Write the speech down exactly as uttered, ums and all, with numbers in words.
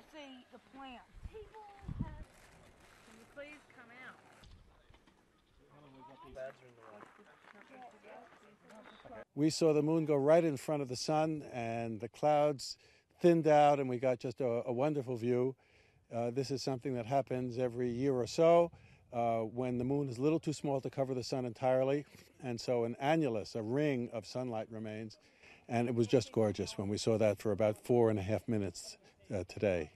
still see the plants. People have... Can you please come out? We saw the moon go right in front of the sun, and the clouds thinned out, and we got just a, a wonderful view. Uh, this is something that happens every year or so uh, when the moon is a little too small to cover the sun entirely, and so an annulus, a ring of sunlight, remains. And it was just gorgeous when we saw that for about four and a half minutes uh, today.